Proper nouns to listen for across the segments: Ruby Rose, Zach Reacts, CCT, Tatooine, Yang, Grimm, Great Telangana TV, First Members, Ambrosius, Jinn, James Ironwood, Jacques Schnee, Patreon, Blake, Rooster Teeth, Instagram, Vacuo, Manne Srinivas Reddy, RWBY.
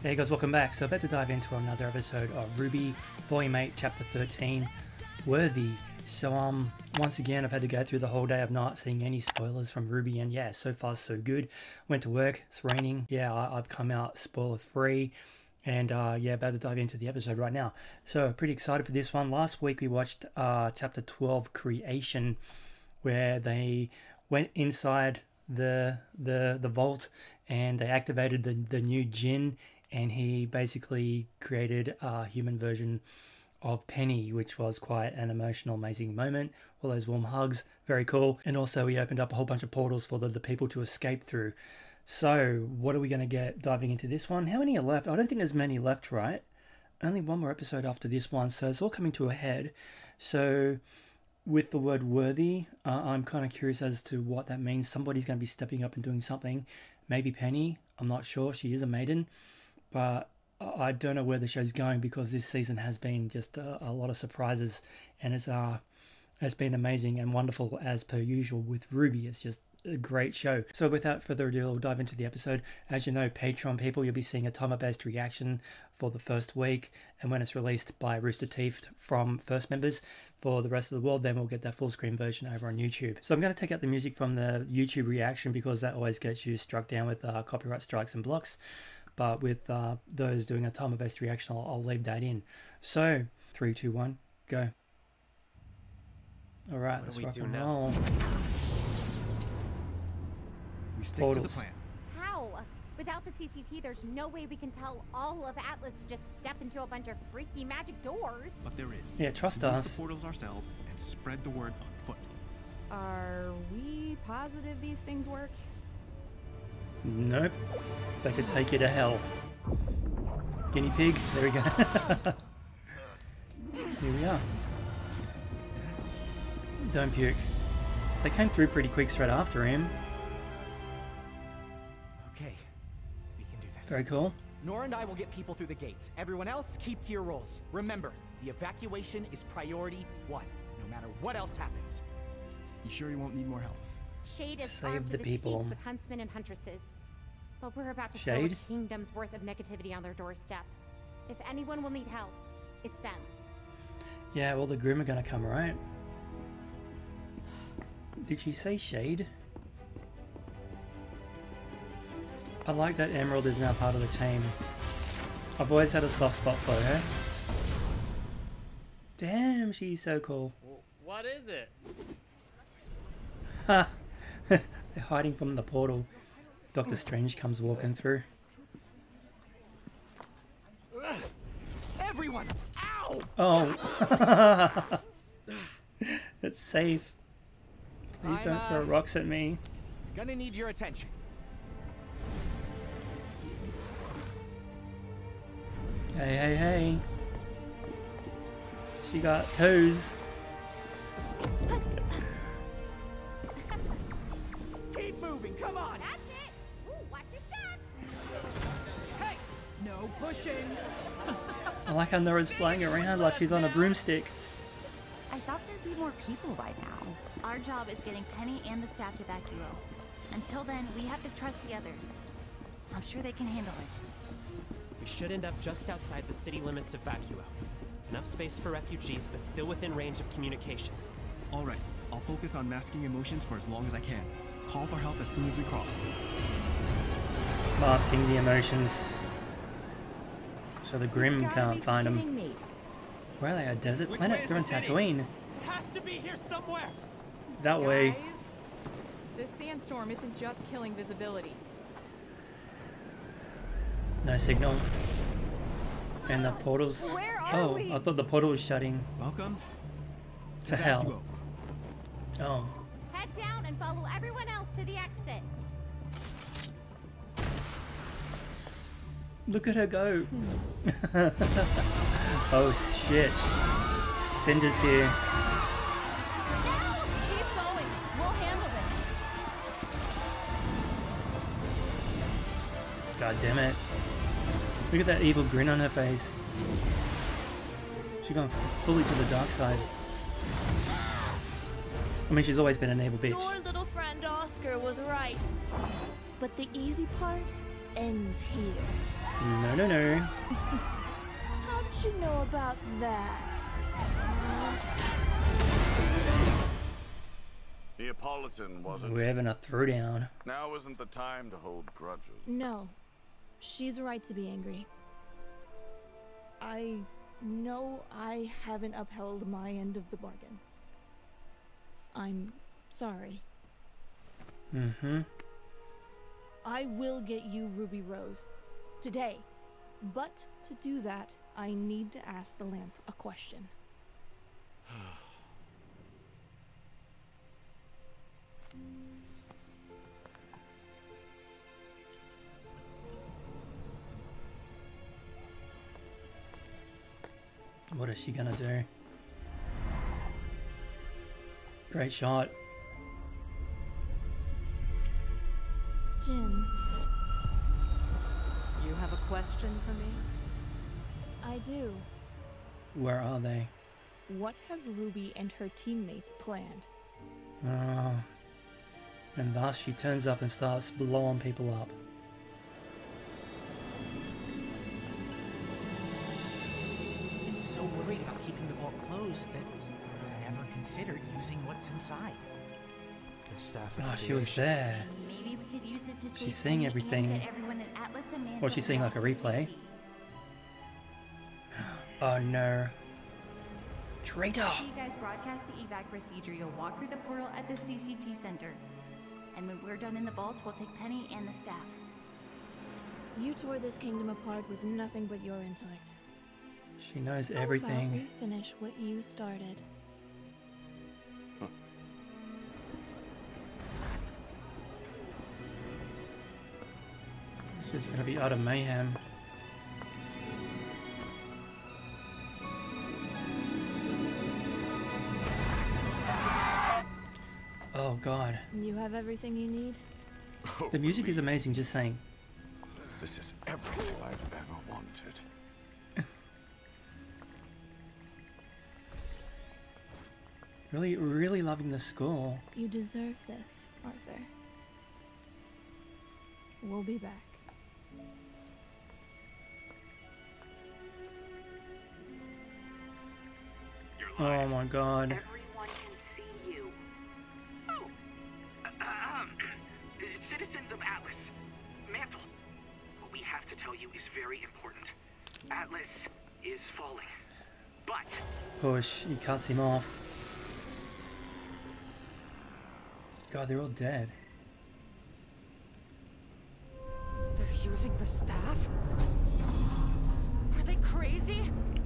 Hey guys, welcome back. So about to dive into another episode of RWBY, Volume 8, Chapter 13, Worthy. So once again, I've had to go through the whole day of not seeing any spoilers from RWBY, and yeah, so far so good. Went to work, it's raining. Yeah, I've come out spoiler free. And yeah, about to dive into the episode right now. So pretty excited for this one. Last week we watched Chapter 12, Creation, where they went inside the vault and they activated the new Jinn, and he basically created a human version of Penny, which was quite an emotional, amazing moment. All those warm hugs, very cool. And also he opened up a whole bunch of portals for the people to escape through. So what are we going to get diving into this one? How many are left? I don't think there's many left, right? Only one more episode after this one, so it's all coming to a head. So with the word worthy, I'm kind of curious as to what that means. Somebody's going to be stepping up and doing something. Maybe Penny, I'm not sure. She is a maiden, but I don't know where the show's going, because this season has been just a lot of surprises, and it's been amazing and wonderful as per usual with RWBY. It's just a great show. So without further ado, I'll dive into the episode. As you know, Patreon people, you'll be seeing a timer-based reaction for the first week, and when it's released by Rooster Teeth from First Members for the rest of the world, then we'll get that full screen version over on YouTube. So I'm going to take out the music from the YouTube reaction, because that always gets you struck down with copyright strikes and blocks, but with those doing a timer-based reaction, I'll leave that in. So 3, 2, 1, go. All right, let's rock and roll. We stick to the plan. How? Without the CCT, there's no way we can tell all of Atlas to just step into a bunch of freaky magic doors. But there is. Yeah, trust us. Use the portals ourselves and spread the word on foot. Are we positive these things work? Nope. They could take you to hell. Guinea pig. There we go. Here we are. Don't puke. They came through pretty quick straight after him. Very cool. Nora and I will get people through the gates. Everyone else, keep to your roles. Remember, the evacuation is priority 1, no matter what else happens. You sure you won't need more help? Shade is armed to the people with huntsmen and huntresses, but we're about to throw a kingdom's worth of negativity on their doorstep. If anyone will need help, it's them. Yeah, well, the Grimm are gonna come, right? Did she say Shade? I like that Emerald is now part of the team. I've always had a soft spot for her. Damn, she's so cool. What is it? Ha! They're hiding from the portal. Doctor Strange comes walking through. Everyone! Ow! Oh! It's safe. Please don't throw rocks at me. Gonna need your attention. Hey, hey, hey. She got toes. Keep moving, come on. That's it. Ooh, watch your step. Hey, no pushing. I like how Nora's flying around like she's on a broomstick. I thought there'd be more people by now. Our job is getting Penny and the staff to evacuate. Until then, we have to trust the others. I'm sure they can handle it. We should end up just outside the city limits of Vacuo. Enough space for refugees, but still within range of communication. All right, I'll focus on masking emotions for as long as I can. Call for help as soon as we cross. Masking the emotions. So the Grimm can't find them. Where are they? A desert planet? They're on Tatooine. It has to be here somewhere. That way. This sandstorm isn't just killing visibility. No signal. And the portals. Oh, I thought the portal was shutting. Welcome to hell. Oh. Head down and follow everyone else to the exit. Look at her go. Oh shit. Cinder's here. No, keep going. We'll handle this. God damn it. Look at that evil grin on her face. She's gone fully to the dark side. I mean, she's always been an evil bitch. Your little friend Oscar was right. But the easy part ends here. No, no, no. How'd you know about that? Neapolitan wasn't. We're having a throwdown. Now isn't the time to hold grudges. No. She's right to be angry. I know I haven't upheld my end of the bargain. I'm sorry. Mm-hmm. I will get you Ruby Rose. Today. But to do that, I need to ask the lamp a question. What is she gonna do? Great shot. Jinn. You have a question for me? I do. Where are they? What have Ruby and her teammates planned? Oh. And thus she turns up and starts blowing people up. It's so worried about keeping the vault closed that I never considered using what's inside. Oh, she was there. Maybe we could use it to she's seeing everything. Or she's seeing like a replay. Oh no. Traitor! After you guys broadcast the evac procedure, you'll walk through the portal at the CCT center. And when we're done in the vault, we'll take Penny and the staff. You tore this kingdom apart with nothing but your intellect. She knows everything. How about we finish what you started? She's gonna be out of mayhem. Oh god. You have everything you need? Oh, the music is amazing, just saying. This is everything I've ever wanted. Really, really loving the score. You deserve this, Arthur. We'll be back. Oh my god. Everyone can see you. Oh. Citizens of Atlas. Mantle. What we have to tell you is very important. Atlas is falling. But push, he cuts him off. God, they're all dead. They're using the staff? Are they crazy?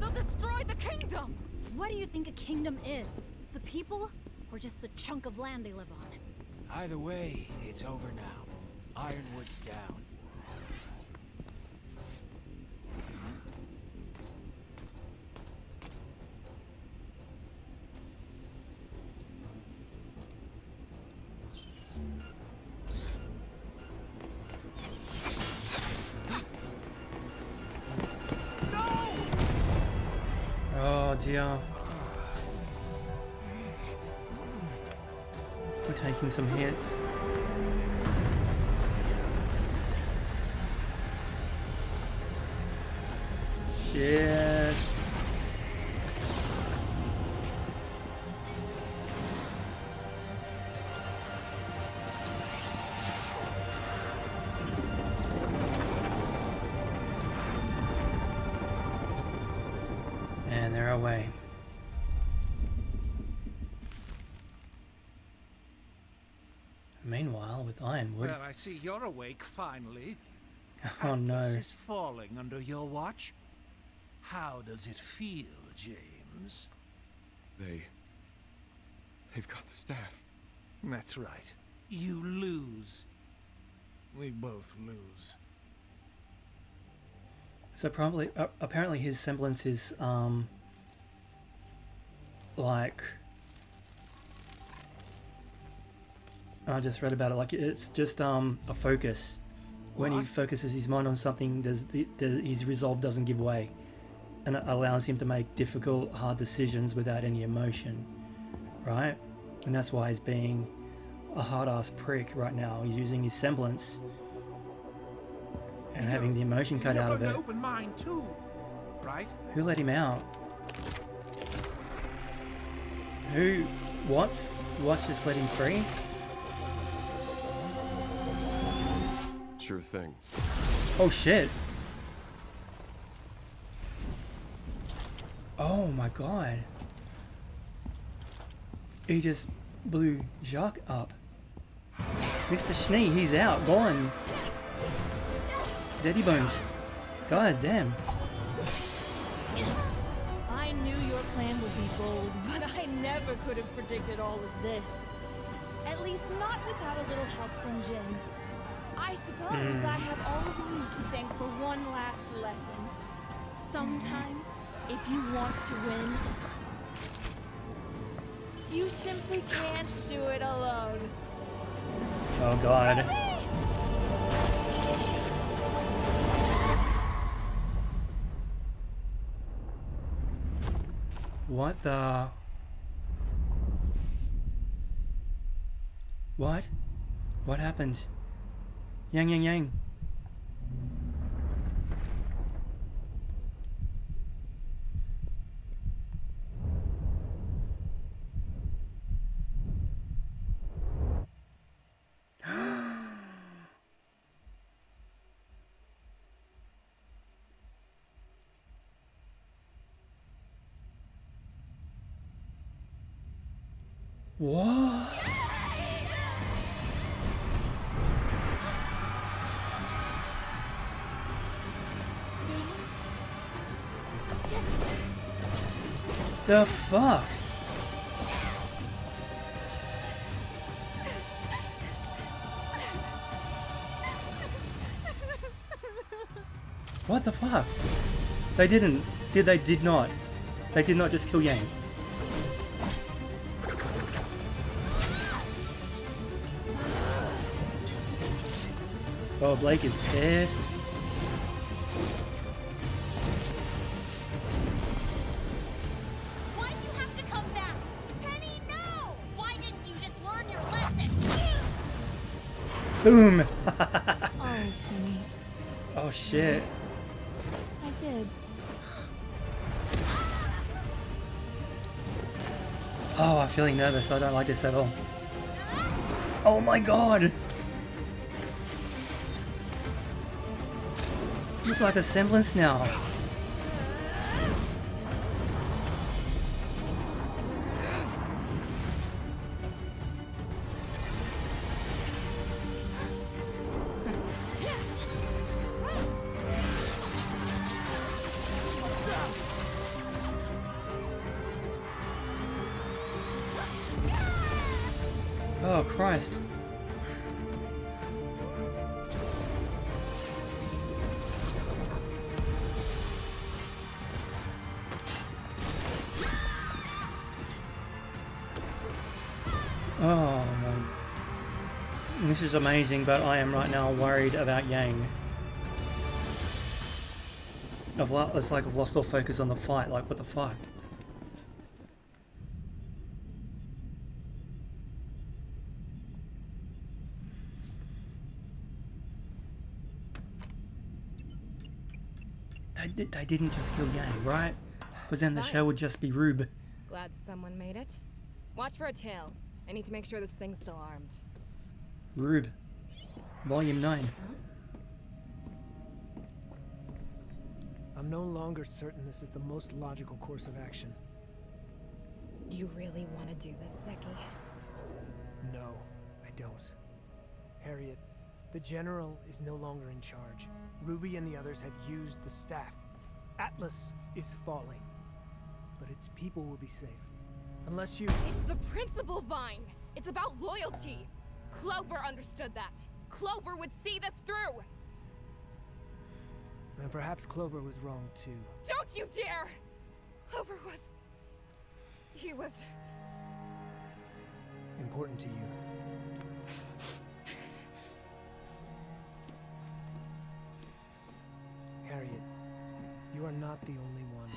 They'll destroy the kingdom! What do you think a kingdom is? The people, or just the chunk of land they live on? Either way, it's over now. Ironwood's down. Yeah. We're taking some hits. Shit. Away. Meanwhile, with Ironwood. Well, I see you're awake finally. Oh no! Atlas is falling under your watch. How does it feel, James? They've got the staff. That's right. You lose. We both lose. So probably, apparently, his semblance is like I just read about it, like it's just a focus. When he focuses his mind on something, his resolve doesn't give way, and it allows him to make difficult, hard decisions without any emotion, right? And that's why he's being a hard-ass prick right now. He's using his semblance and having the emotion cut out of it. Open mine too, right? Who let him out? Who? Watts? Watts just let him free? Sure thing. Oh shit. Oh my god. He just blew Jacques up. Mr. Schnee, he's out, gone. Daddy Bones. God damn. I knew your plan would be bold, but I never could have predicted all of this. At least not without a little help from Jinn. I suppose I have all of you to thank for one last lesson. Sometimes, if you want to win, you simply can't do it alone. Oh god. What the? What? What happened? Yang, yang, yang. What? The fuck? What the fuck? They didn't. They did not. They did not just kill Yang. Oh, Blake is pissed. Why'd you have to come back? Penny, no! Why didn't you just learn your lesson? Boom! Oh, Penny. Oh, shit. I did. Oh, I'm feeling nervous. I don't like this at all. Oh my god! It's like a semblance now. Oh, Christ. This is amazing, but I am right now worried about Yang. It's like I've lost all focus on the fight, like what the fuck? They didn't just kill Yang, right? Because then the show would just be Rube. Glad someone made it. Watch for a tail. I need to make sure this thing's still armed. Rude. Volume 9. I'm no longer certain this is the most logical course of action. Do you really want to do this, Zeki? No, I don't. Harriet, the general is no longer in charge. Ruby and the others have used the staff. Atlas is falling. But its people will be safe. Unless you... It's the principal, Vine! It's about loyalty! Clover understood that. Clover would see this through. And perhaps Clover was wrong too. Don't you dare! Clover was... He was... important to you. Harriet, you are not the only one.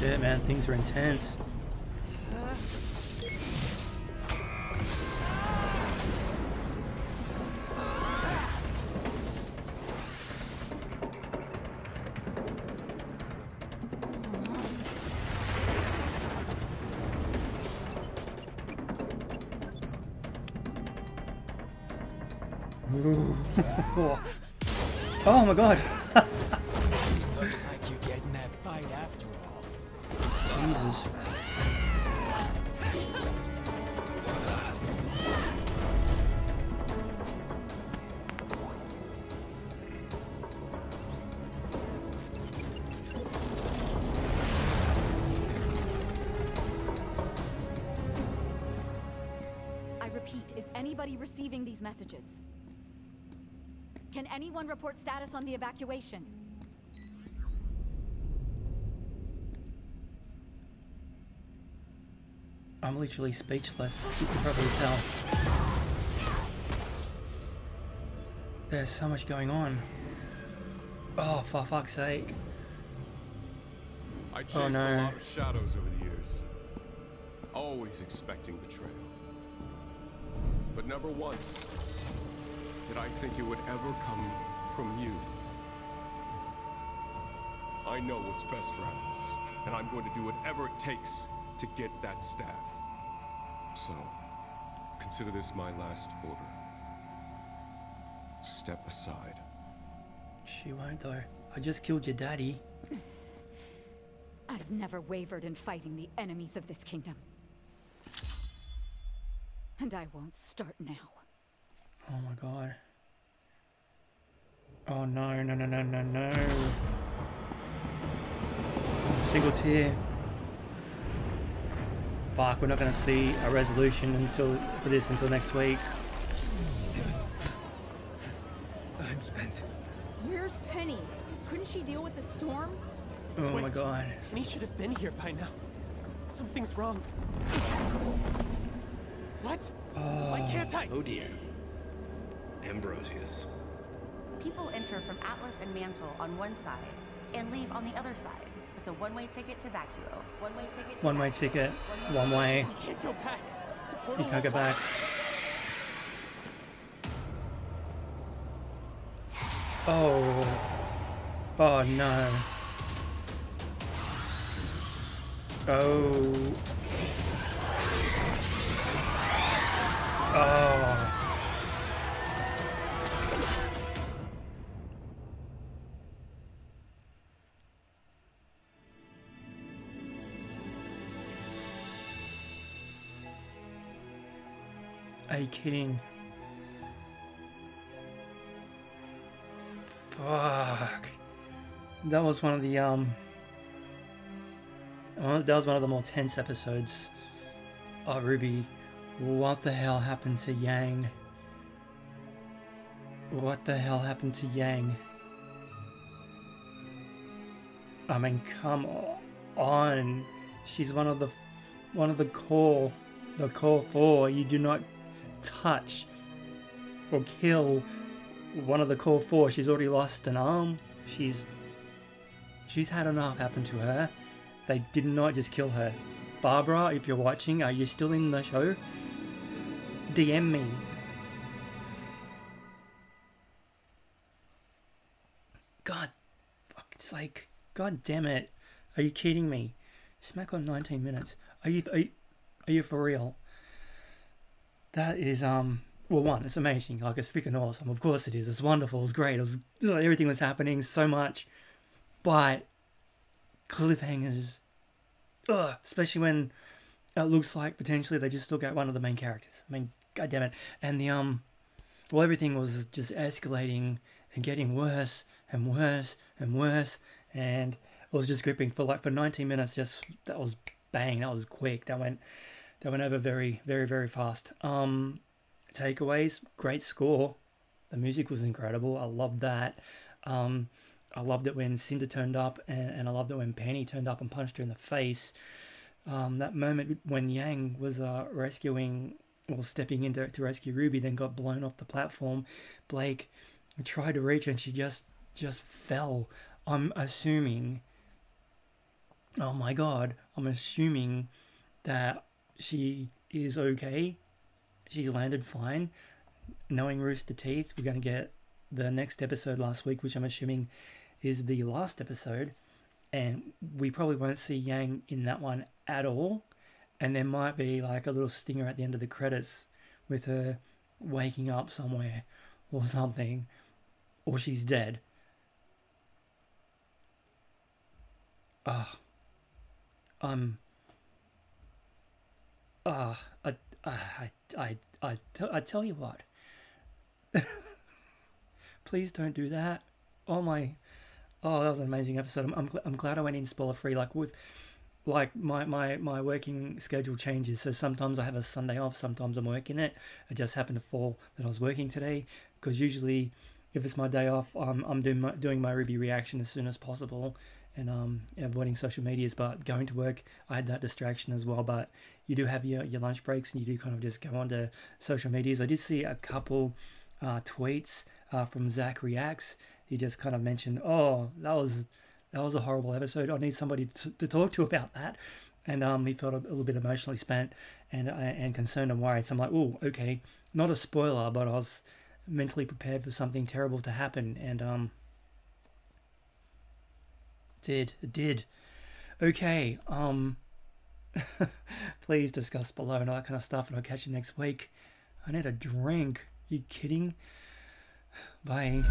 Shit, man, things are intense. Oh my god. Looks like you get in that fight after all. Jesus. I repeat, is anybody receiving these messages? Can anyone report status on the evacuation? I'm literally speechless. You can probably tell. There's so much going on. Oh, for fuck's sake. I chased a lot of shadows over the years. Always expecting betrayal. But never once did I think it would ever come from you. I know what's best for us, and I'm going to do whatever it takes to get that staff. So, consider this my last order. Step aside. She won't though. I just killed your daddy. I've never wavered in fighting the enemies of this kingdom. And I won't start now. Oh my god. Oh no, no, no, no, no, no. Single tear. Fuck, we're not gonna see a resolution for this until next week. I'm spent. Where's Penny? Couldn't she deal with the storm? Oh my god. Penny should have been here by now. Something's wrong. What? Why can't I? Oh dear. Ambrosius. People enter from Atlas and Mantle on one side and leave on the other side with a one-way ticket to Vacuo. One-way ticket to one way. You can't go back. You can't go back. Oh. Oh no. Oh. Oh. Are you kidding? Fuck. That was one of the that was one of the more tense episodes of RWBY. What the hell happened to Yang? What the hell happened to Yang? I mean, come on. She's one of the core four. You do not touch or kill one of the core four. She's already lost an arm. She's had enough happen to her. They did not just kill her. Barbara, if you're watching, are you still in the show? DM me. God, fuck, it's like, god damn it. Are you kidding me? Smack on 19 minutes. Are you for real? That is, well, one, it's amazing. Like, it's freaking awesome. Of course it is. It's wonderful. It's great. It was, everything was happening so much. But cliffhangers. Ugh. Especially when it looks like potentially they just took out one of the main characters. I mean, god damn it. And the, well, everything was just escalating and getting worse and worse and worse. And it was just gripping for 19 minutes. Just, that was bang. That was quick. That went over very, very, very fast. Takeaways, great score. The music was incredible. I loved that. I loved it when Cinder turned up, and I loved it when Penny turned up and punched her in the face. That moment when Yang was rescuing, or stepping in to rescue RWBY, then got blown off the platform. Blake tried to reach her and she just fell. I'm assuming, oh my god, I'm assuming that she is okay. She's landed fine. Knowing Rooster Teeth, we're going to get the next episode last week, which I'm assuming is the last episode. And we probably won't see Yang in that one at all. And there might be like a little stinger at the end of the credits with her waking up somewhere or something, or she's dead. I tell you what. Please don't do that. Oh my. Oh, that was an amazing episode. I'm glad I went in spoiler free. Like with, like my working schedule changes. So sometimes I have a Sunday off. Sometimes I'm working it. It just happened to fall that I was working today. Because usually, if it's my day off, I'm doing my RWBY reaction as soon as possible, and avoiding social medias. But going to work, I had that distraction as well. But you do have your lunch breaks, and you do kind of just go on to social medias. I did see a couple tweets from Zach Reacts. He just kind of mentioned, oh, that was a horrible episode. I need somebody to talk to about that. And he felt a little bit emotionally spent and concerned and worried. So I'm like, oh, okay, not a spoiler, but I was mentally prepared for something terrible to happen. And it did. Okay, please discuss below and all that kind of stuff, and I'll catch you next week. I need a drink. You kidding? Bye.